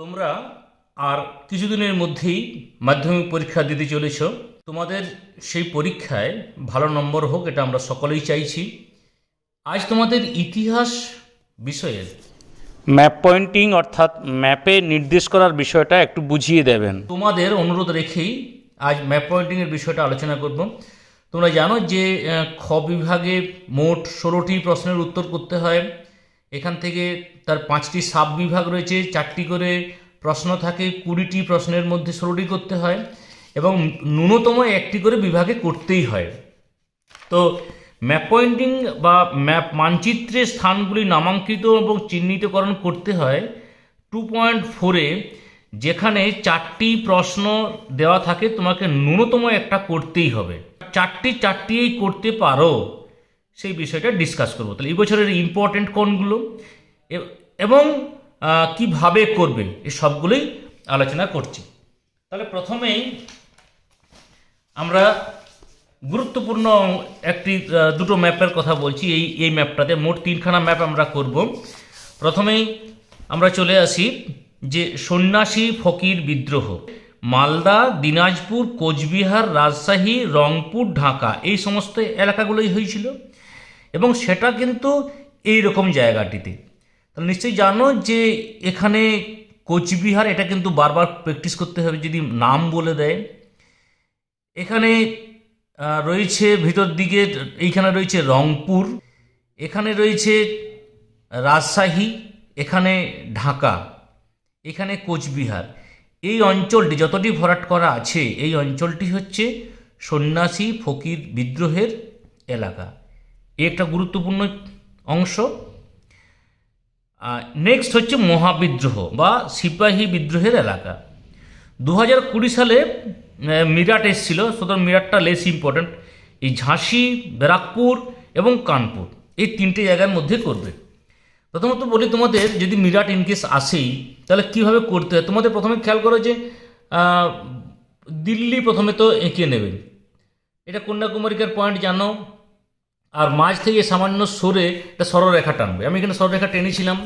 তোমরা আর কিছুদিনের মধ্যেই মাধ্যমিক পরীক্ষা দিতে চলেছো। তোমাদের সেই পরীক্ষায় ভালো নম্বর হোক, এটা আমরা সকলেই চাইছি। আজ তোমাদের ইতিহাস বিষয়ের ম্যাপ পয়েন্টিং অর্থাৎ ম্যাপে নির্দেশ করার বিষয়টা একটু বুঝিয়ে দেবেন। তোমাদের অনুরোধ রেখেই আজ ম্যাপ পয়েন্টিংয়ের বিষয়টা আলোচনা করব। তোমরা জানো যে খ বিভাগে মোট ১৬টি প্রশ্নের উত্তর করতে হয়। এখান থেকে তার ৫টি সাব বিভাগ রয়েছে, ৪টি করে প্রশ্ন থাকে, ২০টি প্রশ্নের মধ্যে ১৬টি করতে হয় এবং ন্যূনতম ১টি করে বিভাগে করতেই হয়। তো ম্যাপ পয়েন্টিং বা ম্যাপ মানচিত্রে স্থানগুলি নামাঙ্কিত এবং চিহ্নিতকরণ করতে হয় 2.4-এ, যেখানে ৪টি প্রশ্ন দেওয়া থাকে, তোমাকে ন্যূনতম একটা করতেই হবে। চারটিই করতে পারো, সেই বিষয়টা ডিসকাস করবো। তাহলে এই বছরের ইম্পর্টেন্ট কোনগুলো এবং কীভাবে করবে, এই সবগুলোই আলোচনা করছি। তাহলে প্রথমেই আমরা গুরুত্বপূর্ণ দুটো ম্যাপের কথা বলছি। এই ম্যাপটাতে মোট 3খানা ম্যাপ আমরা করব। প্রথমেই আমরা চলে আসি যে সন্ন্যাসী ফকির বিদ্রোহ, মালদা, দিনাজপুর, কোচবিহার, রাজশাহী, রংপুর, ঢাকা, এই সমস্ত এলাকাগুলোই হয়েছিল এবং সেটা কিন্তু এই রকম জায়গাটিতে। তাহলে নিশ্চয়ই জানো যে এখানে কোচবিহার, এটা কিন্তু বারবার প্র্যাকটিস করতে হবে যদি নাম বলে দেয়। এখানে রয়েছে ভিতর দিকে, এইখানে রয়েছে রংপুর, এখানে রয়েছে রাজশাহী, এখানে ঢাকা, এখানে কোচবিহার। এই অঞ্চলটি যতটি ভরাট করা আছে, এই অঞ্চলটি হচ্ছে সন্ন্যাসী ফকির বিদ্রোহের এলাকা। একটা গুরুত্বপূর্ণ অংশ। নেক্সট হচ্ছে মহাবিদ্রোহ বা সিপাহী বিদ্রোহের এলাকা। 2020 সালে মিরাট এসেছিল, সুতরাং মিরাটটা লেস ইম্পর্টেন্ট। এই ঝাঁসি, ব্যারাকপুর এবং কানপুর, এই 3টে জায়গার মধ্যে করবে। প্রথমত বলি তোমাদের, যদি মিরাট ইনকেস আসেই তাহলে কীভাবে করতে হয়। তোমাদের প্রথমে খেয়াল করো যে দিল্লি প্রথমে তো এঁকে নেবে, এটা কন্যাকুমারিকার পয়েন্ট জানো, আর মাঝ থেকে সামান্য সরে একটা সরলরেখা টানবে। আমি এখানে সরলরেখা টেনেছিলাম।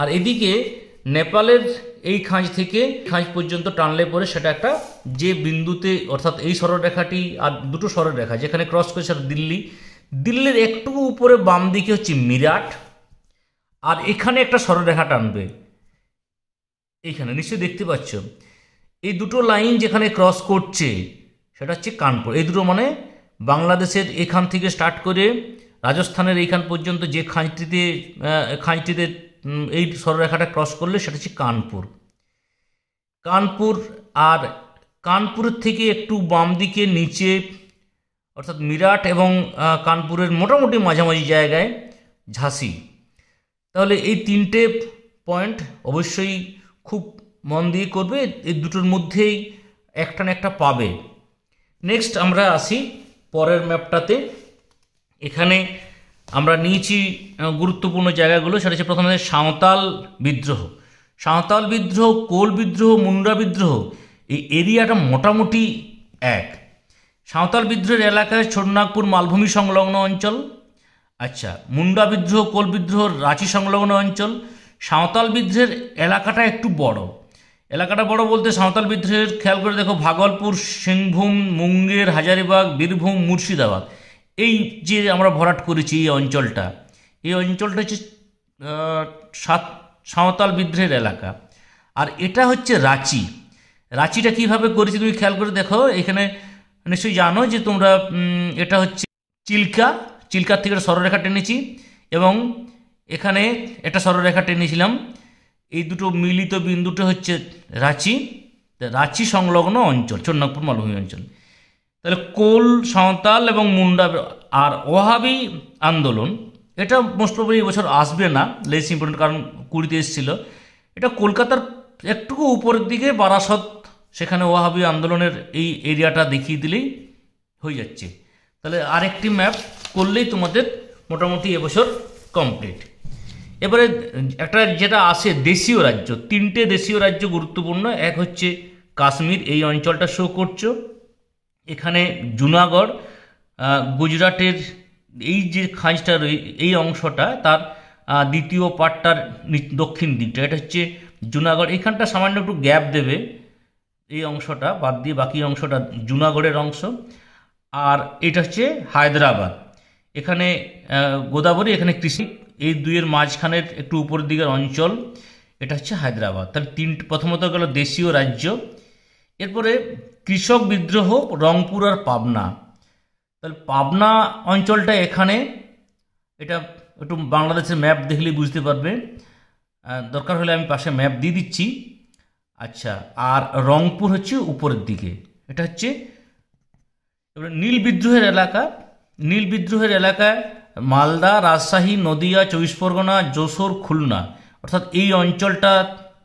আর এদিকে নেপালের এই খাঁজ থেকে খাঁজ পর্যন্ত টানলে পরে সেটা একটা যে বিন্দুতে, অর্থাৎ এই সরলরেখাটি আর দুটো সরলরেখা যেখানে ক্রস করে সেটা দিল্লি। দিল্লির একটু উপরে বাম দিকে হচ্ছে মিরাট, আর এখানে একটা সরলরেখা টানবে, এইখানে নিশ্চয়ই দেখতে পাচ্ছ। এই দুটো লাইন যেখানে ক্রস করছে সেটা হচ্ছে কানপুর। এই দুটো মানে বাংলাদেশের এখান থেকে স্টার্ট করে রাজস্থানের এইখান পর্যন্ত যে খাঁজটিতে এই সরলরেখাটা ক্রস করলে সেটা হচ্ছে কানপুর। আর কানপুরের থেকে একটু বাম দিকে নিচে, অর্থাৎ মিরাট এবং কানপুরের মোটামুটি মাঝামাঝি জায়গায় ঝাঁসি। তাহলে এই 3টে পয়েন্ট অবশ্যই খুব মন দিয়ে করবে, এই দুটোর মধ্যেই একটা না একটা পাবে। নেক্সট আমরা আসি পরের ম্যাপটাতে। এখানে আমরা নিয়েছি গুরুত্বপূর্ণ জায়গাগুলো। সেটা হচ্ছে প্রথমে সাঁওতাল বিদ্রোহ, কোল বিদ্রোহ, মুন্ডা বিদ্রোহ, এই এরিয়াটা মোটামুটি এক। সাঁওতাল বিদ্রোহের এলাকায় ছোটনাগপুর মালভূমি সংলগ্ন অঞ্চল। আচ্ছা, মুন্ডা বিদ্রোহ, কোল বিদ্রোহ রাঁচি সংলগ্ন অঞ্চল। সাঁওতাল বিদ্রোহের এলাকাটা একটু বড়। বলতে সাঁওতাল বিদ্রোহের খেয়াল করে দেখো, ভাগলপুর, সিংভূম, মুঙ্গের, হাজারিবাগ, বীরভূম, মুর্শিদাবাদ, এই যে আমরা ভরাট করেছি এই অঞ্চলটা, হচ্ছে সাঁওতাল বিদ্রোহের এলাকা। আর এটা হচ্ছে রাঁচি। রাঁচিটা কীভাবে করেছি তুমি খেয়াল করে দেখো। এখানে নিশ্চয়ই জানো যে তোমরা, এটা হচ্ছে চিল্কা, চিল্কার থেকে সরলরেখা টেনেছি এবং এখানে একটা সরলরেখা টেনেছিলাম। এই দুটো মিলিত বিন্দুটা হচ্ছে রাঁচি, সংলগ্ন অঞ্চল ছোটনাগপুর মালভূমি অঞ্চল। তাহলে কোল, সাঁওতাল এবং মুন্ডা। আর ওয়াহাবি আন্দোলন, এটা মোস্ট প্রবলি এবছর আসবে না, লেস ইম্পর্টেন্ট, কারণ 20-তে এসেছিল। এটা কলকাতার একটুকু উপরের দিকে বারাসত, সেখানে ওয়াহাবি আন্দোলনের এই এরিয়াটা দেখিয়ে দিলেই হয়ে যাচ্ছে। তাহলে আরেকটি ম্যাপ করলেই তোমাদের মোটামুটি এবছর কমপ্লিট। এবারে একটা যেটা আসে দেশীয় রাজ্য, 3টে দেশীয় রাজ্য গুরুত্বপূর্ণ। এক হচ্ছে কাশ্মীর, এই অঞ্চলটা শো করছো। এখানে জুনাগড়, গুজরাটের এই যে খাঁজটা, এই অংশটা, তার দ্বিতীয় পার্টটার দক্ষিণ দিকটা, এটা হচ্ছে जूनागढ़ एखानटा सामान्य एकटु गैप देबे এই অংশটা বাদ দিয়ে বাকি অংশটা জুনাগড়ের অংশ আর এটা হচ্ছে হায়দ্রাবাদ এখানে গোদাবরী এখানে কৃষি এই দুইয়ের মাঝখানের একটু উপরের দিকের অঞ্চল এটা হচ্ছে হায়দ্রাবাদ তাহলে তিন প্রথমত গেল দেশীয় রাজ্য এরপরে কৃষক বিদ্রোহ রংপুর আর পাবনা তাহলে পাবনা অঞ্চলটা এখানে এটা একটু বাংলাদেশের ম্যাপ দেখলে বুঝতে পারবে দরকার হলে আমি পাশে ম্যাপ দিয়ে দিচ্ছি अच्छा और रंगपुर हे ऊपर दिखे एट हे नील विद्रोह एलाका मालदा राजशाही नदिया चौबीस परगना जोशोर खुलना अर्थात ये अंचलटा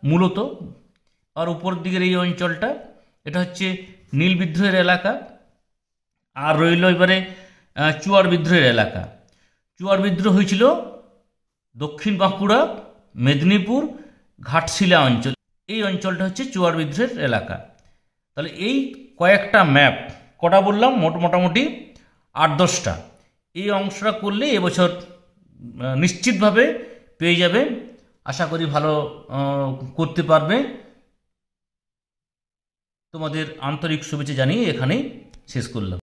मूलत और ऊपर दिखे ये अंचलटा एट हे नील विद्रोह एलाका और रही एबारे चुआड़ विद्रोह एलाका चुआड़ विद्रोह हो दक्षिण बाँकुड़ा मेदिनीपुर घाटशिला अंचल এই অঞ্চলটা হচ্ছে চুয়াড় বিদ্রোহের এলাকা তাহলে এই কয়েকটা ম্যাপ কটা বললাম মোটামুটি ৮-১০টা এই অংশটা করলে এবছর নিশ্চিতভাবে পেয়ে যাবে আশা করি ভালো করতে পারবে তোমাদের আন্তরিক শুভেচ্ছা জানিয়ে এখানেই শেষ করলাম।